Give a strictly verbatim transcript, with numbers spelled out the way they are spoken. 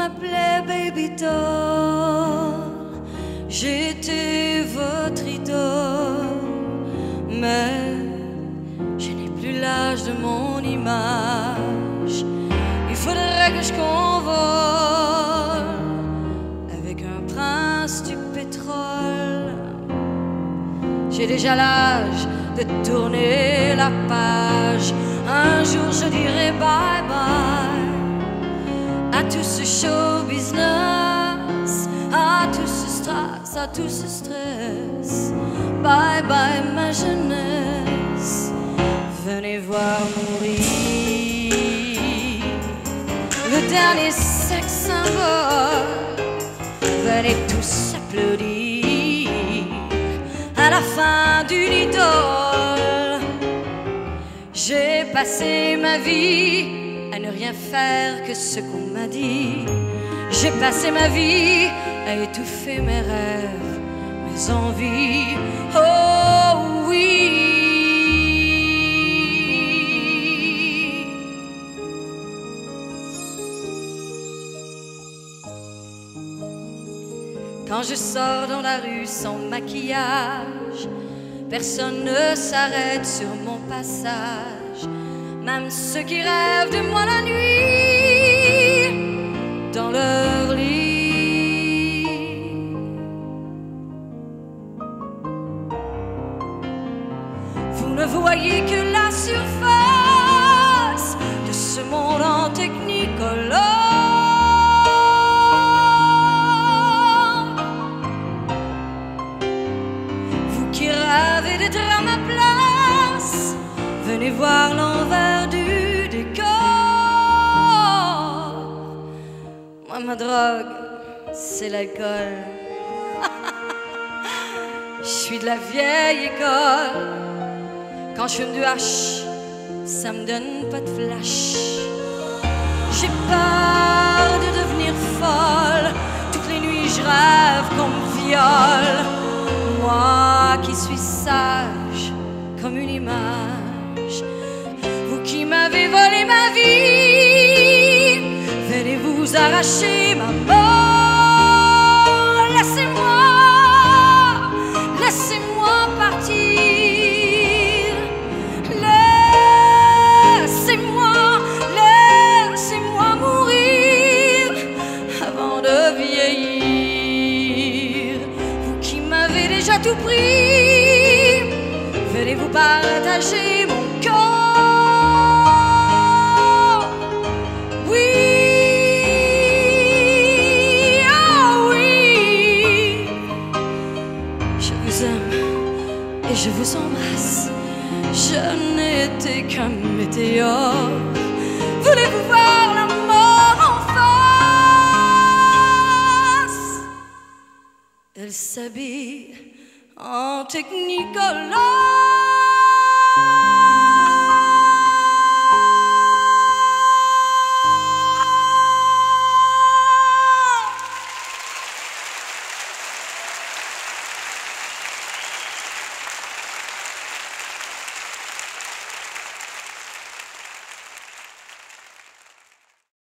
m'appelait Baby Doll. J'étais votre idole, mais je n'ai plus l'âge de mon image. Il faudrait que je convole avec un prince du pétrole. J'ai déjà l'âge de tourner la page. Un jour je dirai bye bye à tout ce show business, à tout ce stress, à tout ce stress. Bye bye ma jeunesse, venez voir mourir le dernier sexe symbole. Venez tous applaudir à la fin d'une idole. J'ai passé ma vie à ne rien faire que ce qu'on m'a dit. J'ai passé ma vie à étouffer mes rêves, mes envies. Oh oui. Quand je sors dans la rue sans maquillage, personne ne s'arrête sur mon passage. Même ceux qui rêvent de moi la nuit dans leur lit. Vous ne voyez que la surface de ce monde en technicolore. À ma place, venez voir l'envers du décor. Moi ma drogue, c'est l'alcool. Je suis de la vieille école. Quand je fume du hache, ça me donne pas de flash. J'ai peur de devenir folle. Toutes les nuits je rêve qu'on me viole. Moi qui suis sage comme une image, vous qui m'avez volé ma vie, venez vous arracher ma mort. Laissez-moi, laissez-moi partir. Laissez-moi, laissez-moi mourir avant de vieillir. J'ai tout pris, venez vous partager mon corps. Oui, oh oui. Je vous aime et je vous embrasse. Je n'étais qu'un météore. Voulez-vous voir la mort en face? Elle s'habille en technicolor.